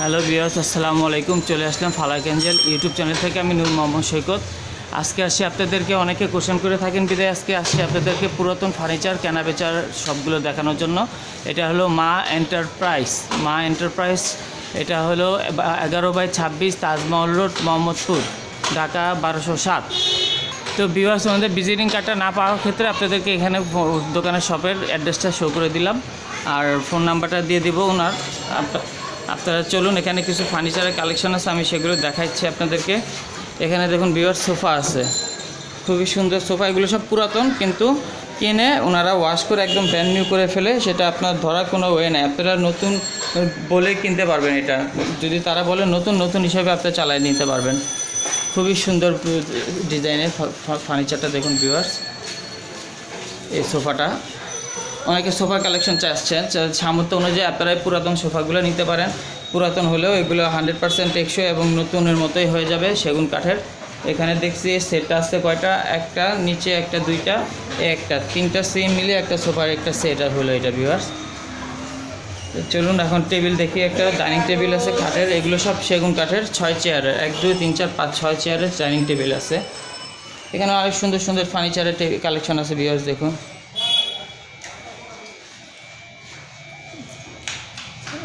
Hello viewers, আসসালামু আলাইকুম। চলে আসলাম ফালাক এঞ্জেল ইউটিউব চ্যানেল থেকে। আমি নূর মোহাম্মদ সৈকত। আজকে আসি আপনাদেরকে, অনেকে কোশ্চেন করে থাকেন বিদায় আজকে আসি আপনাদেরকে পুরাতন ফার্নিচার কেনাবেচার সবগুলো দেখানোর জন্য। এটা হলো মা এন্টারপ্রাইজ। মা এন্টারপ্রাইজ এটা হলো 11/26 তাজমহল রোড, মোহাম্মদপুর, ঢাকা 1207। তো ভিউয়ার্স, আমাদের ভিজিটিং কার্ডটা না পাওয়ার ক্ষেত্রে আপনাদেরকে এখানে দোকানের শপের অ্যাড্রেসটা শো করে দিলাম, আর ফোন নাম্বারটা দিয়ে দিব ওনার। আপনারা চলুন, এখানে কিছু ফার্নিচারের কালেকশন আছে, আমি সেগুলো দেখাচ্ছি আপনাদেরকে। এখানে দেখুন ভিউয়ার্স, সোফা আছে, খুবই সুন্দর সোফা। এগুলো সব পুরাতন, কিন্তু কিনে ওনারা ওয়াশ করে একদম ব্র্যান্ড নিউ করে ফেলে। সেটা আপনার ধরার কোনো ওয়ে নেই, আপনারা নতুন বলে কিনতে পারবেন। এটা যদি তারা বলে নতুন, নতুন হিসাবে আপনারা চালিয়ে নিতে পারবেন। খুবই সুন্দর ডিজাইনের ফার্নিচারটা দেখুন ভিউয়ার্স। এই সোফাটা অনেকে সোফা কালেকশন চাচ্ছেন, সামর্থ্য অনুযায়ী আপনারা পুরাতন সোফাগুলো নিতে পারেন। পুরাতন হলেও এগুলো 100% টেকসই এবং নতুনের মতোই হয়ে যাবে, সেগুন কাঠের। এখানে দেখছি সেটটা আছে কয়টা, একটা নিচে, একটা দুইটা, একটা তিনটা, সেম মিলে একটা সোফার একটা সেট হলো এটা ভিউয়ার্স। চলুন এখন টেবিল দেখি। একটা ডাইনিং টেবিল আছে কাঠের, এগুলো সব সেগুন কাঠের, 6 চেয়ারের, 1 2 3 4 5 6 চেয়ারের ডাইনিং টেবিল আছে। এখানে অনেক সুন্দর সুন্দর ফার্নিচারের কালেকশন আছে ভিউয়ার্স, দেখুন।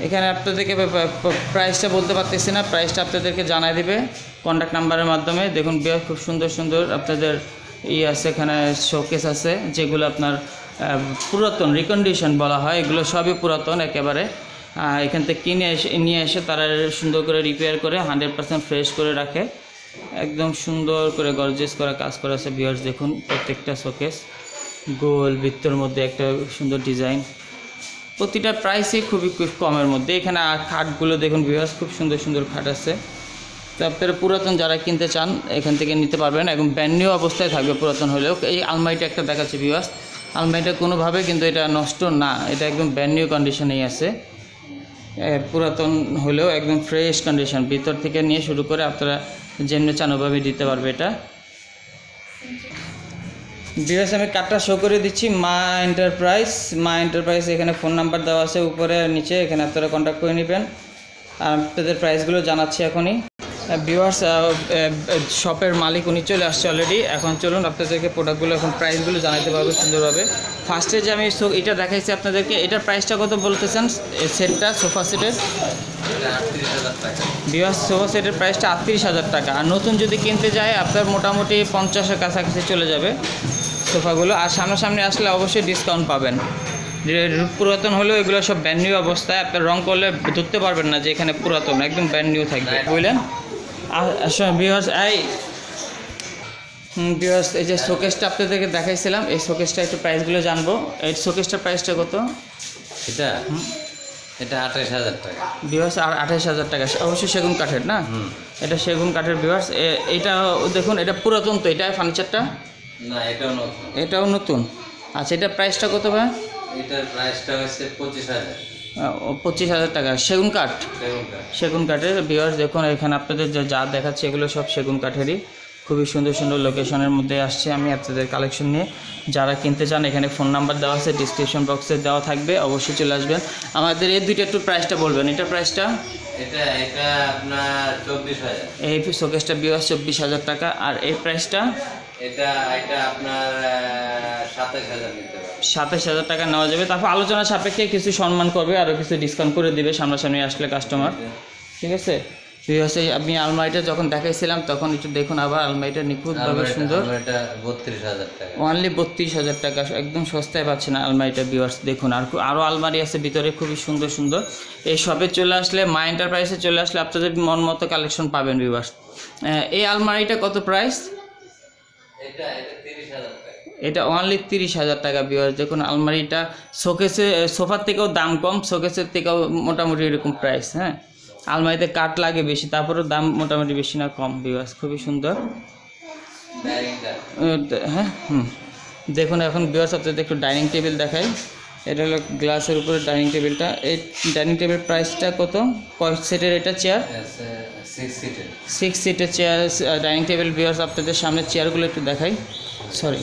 এখানে আপনাদেরকে প্রাইসটা বলতে পারতেছি না, প্রাইসটা আপনাদেরকে জানাই দেবে কন্ট্যাক্ট নাম্বারের মাধ্যমে। দেখুন ভিউয়ার্স, খুব সুন্দর সুন্দর আপনাদের ইয়ে আছে, এখানে শোকেস আছে, যেগুলো আপনার পুরাতন রিকন্ডিশন বলা হয়। এগুলো সবই পুরাতন একেবারে, এখান থেকে কিনে এসে নিয়ে এসে তারা সুন্দর করে রিপেয়ার করে 100% ফ্রেশ করে রাখে। একদম সুন্দর করে গর্জিয়াস করে কাজ করা আছে ভিউয়ার্স, দেখুন প্রত্যেকটা শোকেস গোল বৃত্তর মধ্যে একটা সুন্দর ডিজাইন। প্রতিটা প্রাইসে খুবই কমের মধ্যে। এখানে খাটগুলো দেখুন ভিউয়ার্স, খুব সুন্দর সুন্দর খাট আছে। তো আপনারা পুরাতন যারা কিনতে চান এখান থেকে নিতে পারবেন, এবং ব্র্যান্ড নিউ অবস্থায় থাকবে পুরাতন হলেও। এই আলমারিটা একটা দেখাচ্ছে ভিউয়ার্স, আলমারিটা কোনোভাবে কিন্তু এটা নষ্ট না, এটা একদম ব্র্যান্ড নিউ কন্ডিশনেই আছে। পুরাতন হলেও একদম ফ্রেশ কন্ডিশন, ভিতর থেকে নিয়ে শুরু করে আপনারা যেমনি চান ওভাবে দিতে পারবে এটা ভিউয়ার্স। আমি কার্ডটা শো করে দিচ্ছি, মা এন্টারপ্রাইজ। মা এন্টারপ্রাইজ, এখানে ফোন নাম্বার দেওয়া আছে উপরে নিচে, এখানে আপনারা কন্ট্যাক্ট করে নেবেন। আর আপনাদের প্রাইসগুলো জানাচ্ছি এখনই ভিউয়ার্স। শপের মালিক উনি চলে আসছে অলরেডি। এখন চলুন আপনাদেরকে প্রোডাক্টগুলো এখন প্রাইসগুলো জানাতে পারবো সুন্দরভাবে। ফার্স্টে যে আমি এটা দেখাইছি আপনাদেরকে, এটার প্রাইসটা কত বলতেছেন সেটটা, সোফা সেটের? ভিউয়ার্স, সোফা সেটের প্রাইসটা 38,000 টাকা। আর নতুন যদি কিনতে যায় আপনার মোটামুটি 50-এর কাছাকাছি চলে যাবে সোফাগুলো। আর সামনাসামনি আসলে অবশ্যই ডিসকাউন্ট পাবেন। পুরাতন হলেও এগুলো সব ব্র্যান্ড নিউ অবস্থায়, আপনার রং করলে ধরতে পারবেন না যে এখানে পুরাতন, একদম ব্র্যান্ড নিউ থাকবে, বুঝলেন? ভিউয়ার্স, এই যে শোকেসটা আপনাদেরকে দেখাইছিলাম, এই শোকেসটা একটু প্রাইসগুলো জানবো। এই শোকেসটার প্রাইসটা কত? এটা এটা 28,000 টাকা ভিউয়ার্স। আর 28,000 টাকা, অবশ্যই সেগুন কাঠের না? এটা সেগুন কাঠের ভিউয়ার্স। এটা দেখুন, এটা পুরাতন তো, এটা ফার্নিচারটা না, এটাও নতুন, এটাও নতুন। আচ্ছা, এটা প্রাইসটা কত ভাই? এটার প্রাইসটা হচ্ছে 25,000 টাকা, সেগুন কাঠ। সেগুন কাঠের ভিউয়ার্স দেখুন, এখানে আপনাদের যা দেখাচ্ছে এগুলো সব সেগুন কাঠেরই। খুবই সুন্দর সুন্দর লোকেশনের মধ্যে আসছে আমি আপনাদের কালেকশন নিয়ে। যারা কিনতে চান এখানে ফোন নাম্বার দেওয়া আছে, ডিসক্রিপশন বক্সে দেওয়া থাকবে, অবশ্যই চলে আসবেন। আমাদের এই দুইটা একটু প্রাইসটা বলবেন। এটার প্রাইসটা, এটা এটা আপনার 24,000। এই শোকেসটা ভিউয়ার্স 24,000 টাকা। আর এই প্রাইসটা, এটা এটা আপনার 27,000 নিতে পারবে, 27,000 টাকা নেওয়া যাবে। তারপর আলোচনা সাপেক্ষে কিছু সম্মান করবে, আরও কিছু ডিসকাউন্ট করে দেবে সামনাসামনি আসলে কাস্টমার, ঠিক আছে ভিউয়ার্স। আমি আলমারিটা যখন দেখাইছিলাম তখন একটু দেখুন আবার, আলমারিটা নিখুঁতভাবে সুন্দর। এটা 32,000 টাকা, অনলি 32,000 টাকা, একদম সস্তায় পাচ্ছেন আলমারিটা ভিউয়ার্স দেখুন। আর আরও আলমারি আছে ভিতরে খুবই সুন্দর সুন্দর। এই শপে চলে আসলে, মা এন্টারপ্রাইজে চলে আসলে আপনাদের মন মতো কালেকশন পাবেন ভিউয়ার্স। এই আলমারিটা কত প্রাইস? এটা অনলি 30,000 টাকা ভিউয়ার্স দেখুন। আলমারিটা শোকেসে, সোফার থেকেও দাম কম, শোকেসের থেকেও মোটামুটি এরকম প্রাইস। হ্যাঁ, আলমারিতে কাঠ লাগে বেশি, তারপরেও দাম মোটামুটি বেশি না, কম ভিউয়ার্স। খুবই সুন্দর, হ্যাঁ। দেখুন এখন ভিউয়ার্স আপনাদের একটু ডাইনিং টেবিল দেখাই। এটা হলো গ্লাসের উপরে ডাইনিং টেবিলটা। এই ডাইনিং টেবিল প্রাইসটা কত? কয় সিটের এটা চেয়ার? 6 সিটের চেয়ার ডাইনিং টেবিল ভিউয়ার্স। আপনাদের সামনে চেয়ারগুলো একটু দেখাই, সরি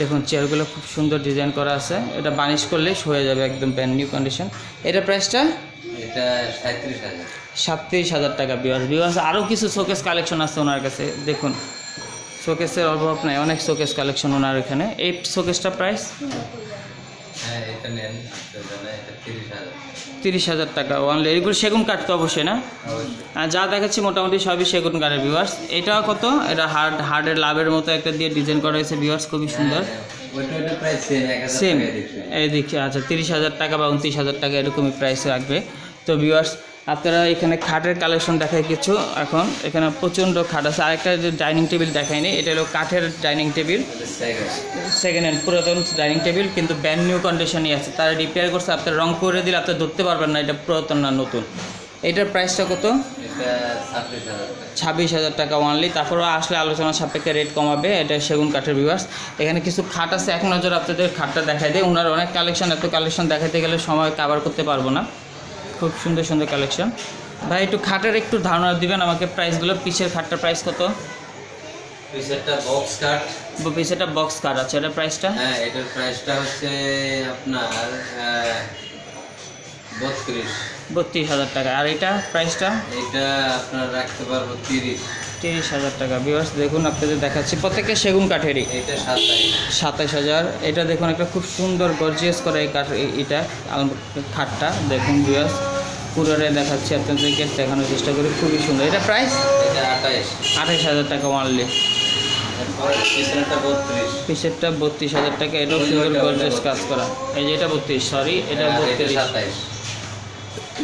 দেখুন চেয়ারগুলো খুব সুন্দর ডিজাইন করা আছে। এটা বার্নিশ করলেই হয়ে যাবে, একদম ব্র্যান্ড নিউ কন্ডিশন। এটা প্রাইসটা? এটা ৩৭,০০০ টাকা। ভিউয়ার্স আরও কিছু শোকেস কালেকশন আছে ওনার কাছে, দেখুন শোকেসের অভাব নাই, অনেক শোকেস কালেকশন ওনার এখানে। এই শোকেসটা প্রাইস হ্যাঁ এটা নেন আপনারা, এটা ৩০,০০০ টাকা অনলি। এগুলো সেগুন কাঠ তো অবশ্যই না, আর যা দেখাচ্ছি মোটামুটি সবই সেগুন কাঠের। ভিউয়ার্স এটা কত? এটা হার্ডের লাভের মতো একটা দিয়ে ডিজাইন করা হয়েছে ভিউয়ার্স, খুবই সুন্দর। ওইটা প্রাইস সেম এই দেখি, আচ্ছা ৩০,০০০ টাকা বা ২৯,০০০ টাকা এরকমই প্রাইস রাখবে। তো ভিউয়ার্স আপনারা এখানে খাটের কালেকশন দেখায় কিছু, এখন এখানে প্রচণ্ড খাট আছে। আরেকটা যে ডাইনিং টেবিল দেখায়নি, এটা হলো কাঠের ডাইনিং টেবিল, সেকেন্ড হ্যান্ড পুরাতন ডাইনিং টেবিল, কিন্তু ব্র্যান্ড নিউ কন্ডিশনই আছে, তারা রিপেয়ার করছে। আপনার রং করে দিলে আপনার ধরতে পারবেন না এটা পুরাতন না নতুন। এটার প্রাইসটা কত? 26,000 টাকা অনলি। তারপরে আসলে আলোচনা সাপেক্ষে রেট কমাবে, এটা সেগুন কাঠের। ভিউয়ার্স এখানে কিছু খাট আছে, এক নজর আপনাদের খাটটা দেখায় দেয়। ওনার অনেক কালেকশন, এত কালেকশন দেখাতে গেলে সময় কভার করতে পারবো না। খুব সুন্দর সুন্দর কালেকশন। ভাই একটু খাটের একটু ধারণা দিবেন আমাকে প্রাইসগুলো। পিসের খাটটার প্রাইস কত? পিসেরটা বক্স কাট, পিসেরটা বক্স কাট আছে। এটার প্রাইসটা হ্যাঁ এটার প্রাইসটা হচ্ছে আপনার 32,000 টাকা। আর এটা প্রাইসটা এটা আপনার রাখতে পারবো 30,000 টাকা। ভিউয়ার্স দেখুন আপনাদের দেখাচ্ছি প্রত্যেকটা সেগুন কাঠেরই। এটা 27,000। এটা দেখুন একটা খুব সুন্দর গর্জিয়াস করে এই কাঠ, এটা খাটটা দেখুন ভিউয়ার্স, পুরোটাই দেখাচ্ছি আপনাদেরকে, দেখানোর চেষ্টা করি, খুবই সুন্দর। এটা প্রাইস এটা 28,000 টাকা অনলি। পিসেরটা 32,000 টাকা, এটাও সুন্দর গর্জিয়াস কাজ করা। এই যে এটা 32,000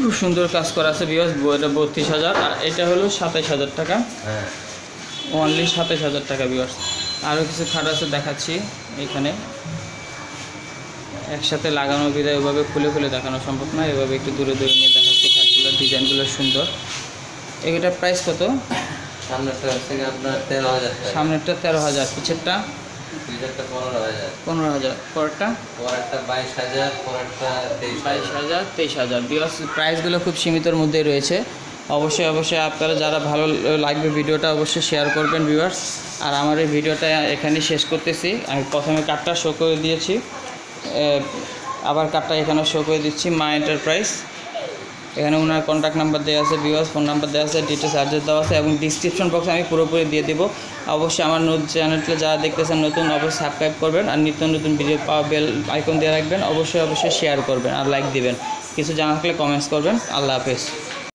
খুব সুন্দর কাজ করা আছে ভিউয়ার্স, এটা 32,000। আর এটা হলো 27,000 টাকা অনলি, 27,000 টাকা। ভিউয়ার্স আরও কিছু খাট আছে দেখাচ্ছি, এখানে একসাথে লাগানো বিধায় এভাবে খুলে খুলে দেখানো সম্ভব না, এভাবে একটু দূরে দূরে নিয়ে দেখাচ্ছি। খাটগুলোর ডিজাইনগুলো সুন্দর। এটার প্রাইস কত? সামনেরটা 13,000, পিছেরটা 15,000, পরেরটা 22,000, পরেরটা 23,000, 23,000। ভিউয়ার্স প্রাইসগুলো খুব সীমিতর মধ্যেই রয়েছে। অবশ্যই অবশ্যই আপনারা যারা ভালো লাগবে ভিডিওটা অবশ্যই শেয়ার করবেন ভিউয়ার্স। আর আমার এই ভিডিওটা এখানে শেষ করতেছি। আমি প্রথমে কার্ডটা শো করে দিয়েছি, আবার কার্ডটা এখানেও শো করে দিচ্ছি, মা এন্টারপ্রাইজ। এখানে ওনার কন্ট্যাক্ট নাম্বার দেওয়া আছে ভিউয়ার্স, ফোন নাম্বার দেওয়া আছে, ডিটেলস অ্যাড্রেস দেওয়া আছে, এবং ডিসক্রিপশন বক্সে আমি পুরোপুরি দিয়ে দেবো। অবশ্যই আমার চ্যানেলটা যারা দেখতেছেন নতুন, অবশ্যই সাবস্ক্রাইব করবেন, আর নিত্য নতুন ভিডিও পাওয়া বেল আইকন দিয়ে রাখবেন। অবশ্যই অবশ্যই শেয়ার করবেন আর লাইক দেবেন। কিছু জানা থাকলে কমেন্টস করবেন। আল্লাহ হাফেজ।